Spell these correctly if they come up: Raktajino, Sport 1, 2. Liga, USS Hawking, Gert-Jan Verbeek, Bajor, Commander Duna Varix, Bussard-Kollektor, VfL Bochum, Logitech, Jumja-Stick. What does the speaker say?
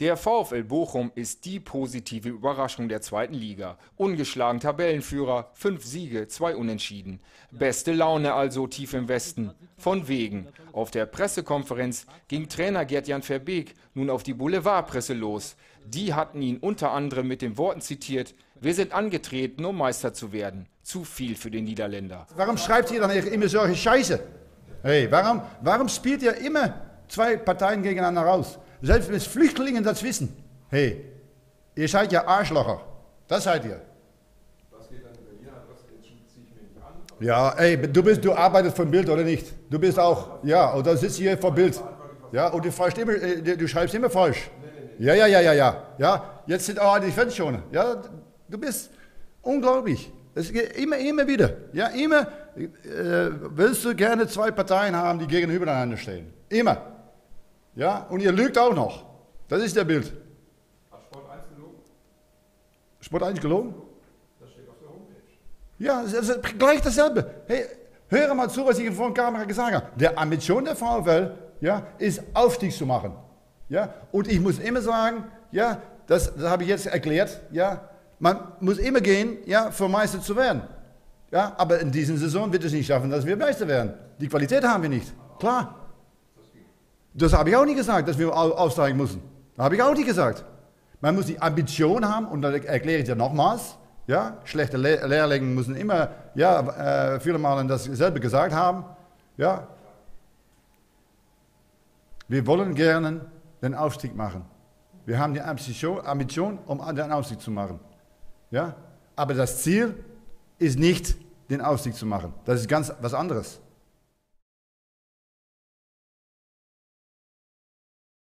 Der VfL Bochum ist die positive Überraschung der zweiten Liga. Ungeschlagen Tabellenführer, 5 Siege, 2 Unentschieden. Beste Laune also tief im Westen. Von wegen. Auf der Pressekonferenz ging Trainer Gert-Jan Verbeek nun auf die Boulevardpresse los. Die hatten ihn unter anderem mit den Worten zitiert: Wir sind angetreten, um Meister zu werden. Zu viel für den Niederländer. Warum schreibt ihr dann immer solche Scheiße? Hey, warum spielt ihr immer zwei Parteien gegeneinander raus? Selbst mit Flüchtlingen das wissen. Hey, ihr seid ja Arschlöcher. Das seid ihr. Was geht dann über Berlin an? Was ziehe ich mir nicht an? Ja, ey, du arbeitest von Bild, oder nicht? Du bist auch, ja, und dann sitzt hier vor Bild. Ja, und du schreibst immer falsch. Ja. Jetzt sind auch die Fans schon. Ja, du bist unglaublich. Es geht immer wieder. Ja, immer willst du gerne zwei Parteien haben, die gegenübereinander stehen. Immer. Ja, und ihr lügt auch noch. Das ist der Bild. Hat Sport 1 gelogen? Sport 1 gelogen? Das steht auf der Homepage. Ja, das ist gleich dasselbe. Hey, höre mal zu, was ich vor der Kamera gesagt habe. Der Ambition der VfL, ja, ist Aufstieg zu machen. Ja, und ich muss immer sagen, ja, das habe ich jetzt erklärt, ja, man muss immer gehen, ja, für Meister zu werden. Ja, aber in dieser Saison wird es nicht schaffen, dass wir Meister werden. Die Qualität haben wir nicht. Klar. Das habe ich auch nie gesagt, dass wir aufsteigen müssen. Das habe ich auch nie gesagt. Man muss die Ambition haben, und dann erkläre ich dir nochmals, ja, schlechte Lehrlinge müssen immer, ja, viele Malen dasselbe gesagt haben, ja. Wir wollen gerne den Aufstieg machen. Wir haben die Ambition, um den Aufstieg zu machen. Ja? Aber das Ziel ist nicht, den Aufstieg zu machen. Das ist ganz was anderes.